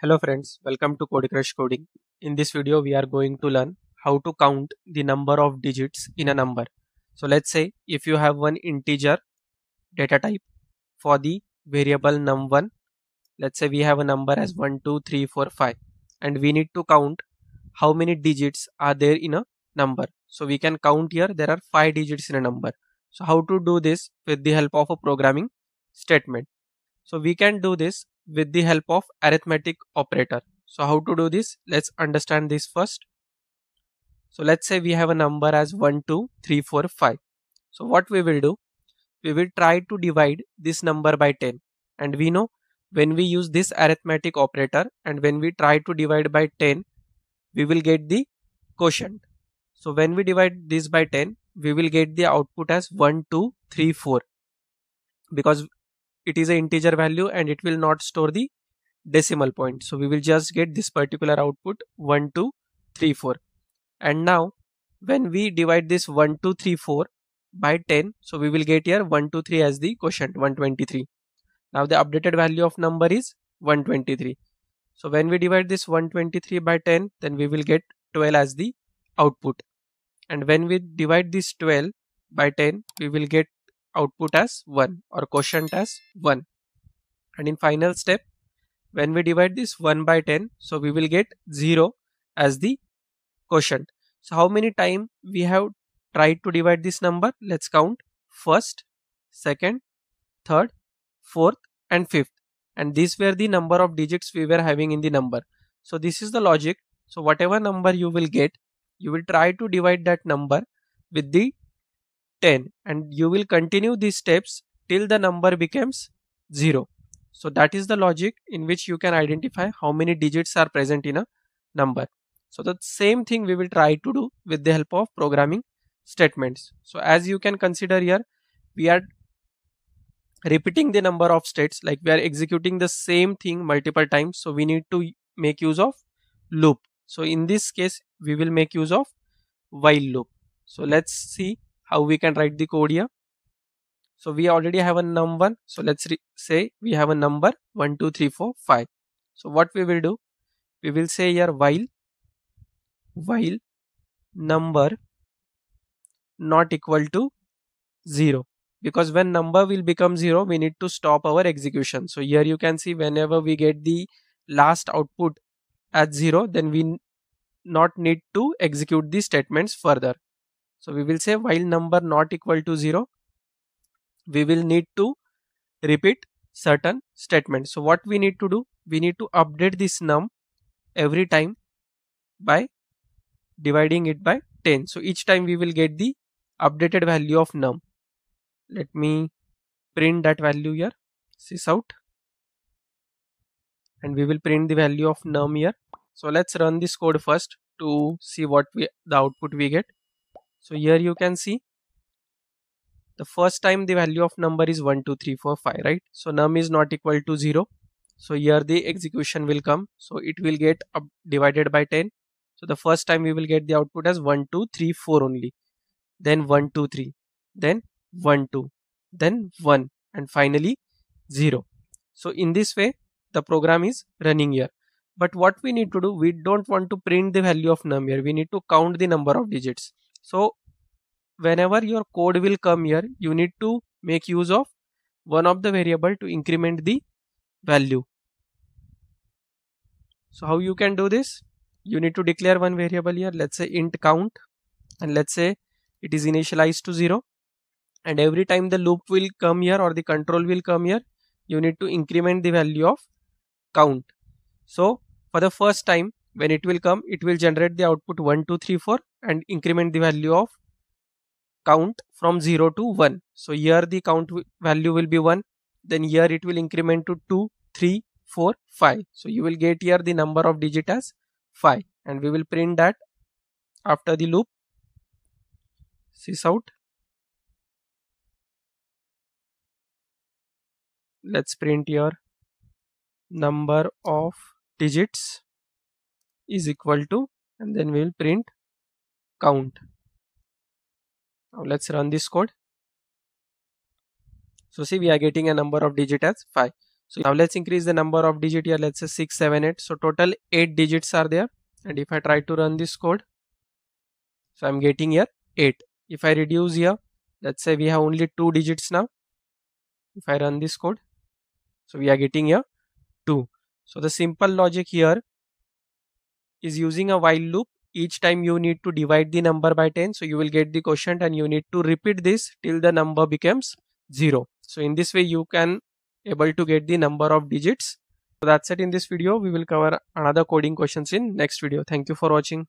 Hello friends, welcome to CodeCrush Coding. In this video we are going to learn how to count the number of digits in a number. So let's say if you have one integer data type for the variable num1, let's say we have a number as 1, 2, 3, 4, 5 and we need to count how many digits are there in a number. So we can count here there are 5 digits in a number. So how to do this? With the help of a programming statement. So we can do this with the help of arithmetic operator. So how to do this? Let's understand this first. So let's say we have a number as 1, 2, 3, 4, 5. So what we will do? We will try to divide this number by 10. And we know when we use this arithmetic operator and when we try to divide by 10, we will get the quotient. So when we divide this by 10, we will get the output as 1, 2, 3, 4. Because it is an integer value and it will not store the decimal point. So we will just get this particular output 1, 2, 3, 4. And now when we divide this 1, 2, 3, 4 by 10, so we will get here 1, 2, 3 as the quotient, 123. Now the updated value of number is 123. So when we divide this 123 by 10, then we will get 12 as the output. And when we divide this 12 by 10, we will get output as 1 or quotient as 1. And in final step, when we divide this 1 by 10, so we will get 0 as the quotient. So how many times we have tried to divide this number? Let's count first, second, third, fourth and fifth. And these were the number of digits we were having in the number. So this is the logic. So whatever number you will get, you will try to divide that number with the 10 and you will continue these steps till the number becomes 0. So that is the logic in which you can identify how many digits are present in a number. So the same thing we will try to do with the help of programming statements. So as you can consider here, we are repeating the number of states, like we are executing the same thing multiple times. So we need to make use of loop. So in this case, we will make use of while loop. So let's see how we can write the code here. So we already have a num1. So let's say we have a number 1, 2, 3, 4, 5. So what we will do? We will say here while number not equal to 0. Because when number will become 0, we need to stop our execution. So here you can see whenever we get the last output at 0, then we not need to execute the statements further. So we will say while number not equal to 0, we will need to repeat certain statements. So what we need to do? We need to update this num every time by dividing it by 10. So each time we will get the updated value of num. Let me print that value here, sysout, and we will print the value of num here. So let's run this code first to see what the output we get. So here you can see the first time the value of number is 1, 2, 3, 4, 5, right? So num is not equal to 0. So here the execution will come. So it will get divided by 10. So the first time we will get the output as 1, 2, 3, 4 only. Then 1, 2, 3. Then 1, 2. Then 1. And finally 0. So in this way, the program is running here. But what we need to do, we don't want to print the value of num here. We need to count the number of digits. So whenever your code will come here, you need to make use of one of the variable to increment the value. So how you can do this? You need to declare one variable here. Let's say int count, and let's say it is initialized to 0. And every time the loop will come here or the control will come here, you need to increment the value of count. So for the first time, when it will come, it will generate the output 1, 2, 3, 4 and increment the value of count from 0 to 1. So here the count value will be 1. Then here it will increment to 2, 3, 4, 5. So you will get here the number of digits as 5. And we will print that after the loop. Sysout. Let's print here number of digits is equal to, and then we will print count. Now let's run this code. So see, we are getting a number of digits as 5. So now let's increase the number of digits here, let's say 6, 7, 8. So total 8 digits are there. And if I try to run this code, so I'm getting here 8. If I reduce here, let's say we have only 2 digits now. If I run this code, so we are getting here 2. So the simple logic here is using a while loop. Each time you need to divide the number by 10. So you will get the quotient and you need to repeat this till the number becomes 0. So in this way you can able to get the number of digits. So that's it in this video. We will cover another coding questions in next video. Thank you for watching.